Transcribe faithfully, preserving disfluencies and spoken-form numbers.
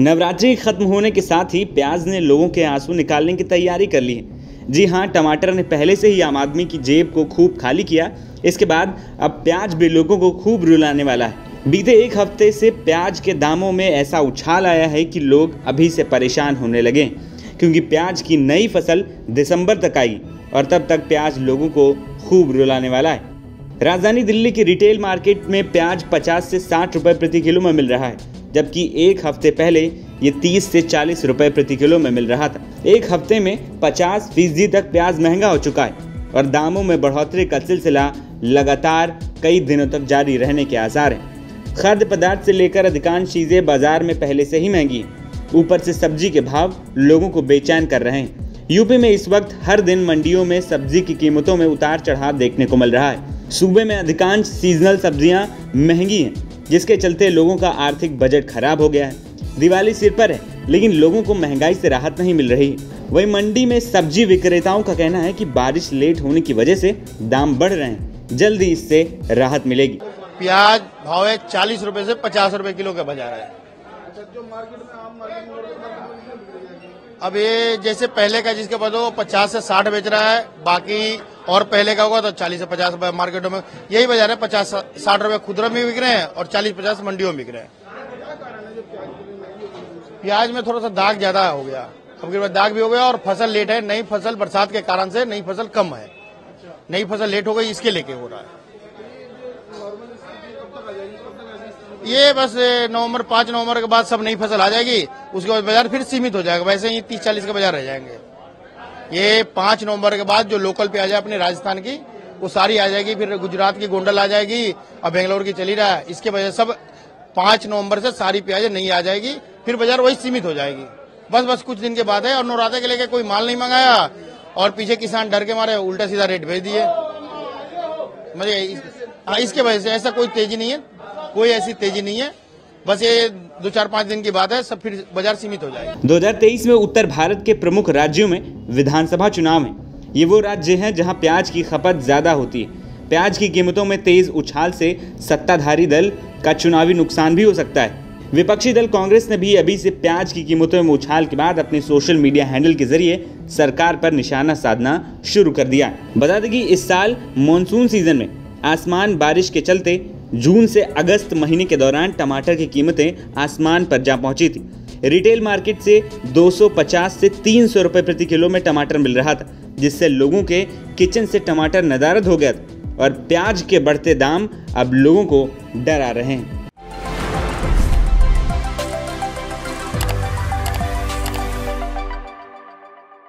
नवरात्रि खत्म होने के साथ ही प्याज ने लोगों के आंसू निकालने की तैयारी कर ली है। जी हाँ, टमाटर ने पहले से ही आम आदमी की जेब को खूब खाली किया, इसके बाद अब प्याज भी लोगों को खूब रुलाने वाला है। बीते एक हफ्ते से प्याज के दामों में ऐसा उछाल आया है कि लोग अभी से परेशान होने लगे, क्योंकि प्याज की नई फसल दिसंबर तक आई और तब तक प्याज लोगों को खूब रुलाने वाला है। राजधानी दिल्ली की रिटेल मार्केट में प्याज पचास से साठ रुपये प्रति किलो में मिल रहा है, जबकि एक हफ्ते पहले ये तीस से चालीस रुपए प्रति किलो में मिल रहा था। एक हफ्ते में पचास फीसदी तक प्याज महंगा हो चुका है और दामों में बढ़ोतरी का सिलसिला लगातार कई दिनों तक जारी रहने के आसार हैं। खाद्य पदार्थ से लेकर अधिकांश चीज़ें बाजार में पहले से ही महंगी हैं, ऊपर से सब्जी के भाव लोगों को बेचैन कर रहे हैं। यूपी में इस वक्त हर दिन मंडियों में सब्जी की कीमतों में उतार चढ़ाव देखने को मिल रहा है। सूबे में अधिकांश सीजनल सब्जियाँ महंगी हैं, जिसके चलते लोगों का आर्थिक बजट खराब हो गया है। दिवाली सिर पर है, लेकिन लोगों को महंगाई से राहत नहीं मिल रही। वहीं मंडी में सब्जी विक्रेताओं का कहना है कि बारिश लेट होने की वजह से दाम बढ़ रहे हैं, जल्दी इससे राहत मिलेगी। प्याज भाव है चालीस रुपए से पचास रुपए किलो का बाजार है। अब ये जैसे पहले का जिसके बाद वो पचास से साठ बेच रहा है, बाकी और पहले का होगा तो चालीस से पचास रुपए मार्केटों में, यही बाजार है। पचास साठ रुपए खुदरा में बिक रहे हैं और चालीस पचास मंडियों में बिक रहे हैं। प्याज में थोड़ा सा दाग ज्यादा हो गया, अब के बाद दाग भी हो गया और फसल लेट है। नई फसल बरसात के कारण से नई फसल कम है, नई फसल लेट हो गई, इसके लेके हो रहा है। ये बस नवम्बर पाँच नवम्बर के बाद सब नई फसल आ जाएगी, उसके बाद बाजार फिर सीमित हो जाएगा। वैसे ही तीस चालीस के बाजार रह जाएंगे। ये पाँच नवंबर के बाद जो लोकल प्याज है अपने राजस्थान की, वो सारी आ जाएगी। फिर गुजरात की गोंडल आ जाएगी और बेंगलोर की चली रहा है। इसके वजह सब पाँच नवंबर से सारी प्याज नहीं आ जाएगी, फिर बाजार वही सीमित हो जाएगी। बस बस कुछ दिन के बाद है। और नवरात्र के लेके कोई माल नहीं मंगाया और पीछे किसान डर के मारे उल्टा सीधा रेट भेज दिए। मतलब इसके वजह से ऐसा कोई तेजी नहीं है, कोई ऐसी तेजी नहीं है। बस ये दो चार पाँच दिन की बात है, सब फिर बाजार सीमित हो जाएगा। दो हज़ार तेईस में उत्तर भारत के प्रमुख राज्यों में विधानसभा चुनाव हैं। ये वो राज्य हैं जहां प्याज की खपत ज़्यादा होती है। प्याज की कीमतों में तेज़ उछाल से सत्ताधारी दल का चुनावी नुकसान भी हो सकता है। विपक्षी दल कांग्रेस ने भी अभी से प्याज की कीमतों में उछाल के बाद अपने सोशल मीडिया हैंडल के जरिए सरकार पर निशाना साधना शुरू कर दिया। बता दें कि इस साल मानसून सीजन में आसमान बारिश के चलते जून से अगस्त महीने के दौरान टमाटर की कीमतें आसमान पर जा पहुंची थी। रिटेल मार्केट से दो सौ पचास से तीन सौ रुपए प्रति किलो में टमाटर मिल रहा था, जिससे लोगों के किचन से टमाटर नदारद हो गया था और प्याज के बढ़ते दाम अब लोगों को डरा रहे हैं।